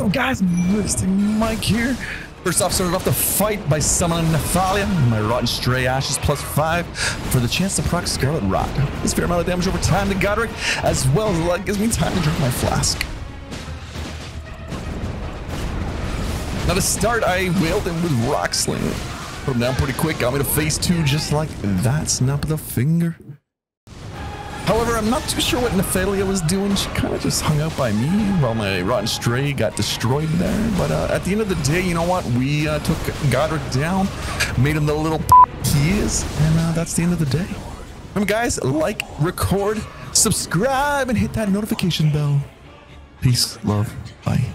What's up, guys? Mr. Mike here. First off, started off the fight by summoning Nathalia, my Rotten Stray Ashes, +5 for the chance to proc Scarlet Rot. This fair amount of damage over time to Godrick, as well as that gives me time to drink my flask. Now to start, I wailed him with Rock Sling. Put him down pretty quick, got me to phase 2 just like that snap of the finger. However, I'm not too sure what Nathalia was doing. She kind of just hung out by me while my Rotten Stray got destroyed there. But at the end of the day, you know what? We took Godrick down, made him the little he is, and that's the end of the day. Remember, guys, like, record, subscribe, and hit that notification bell. Peace, love, bye.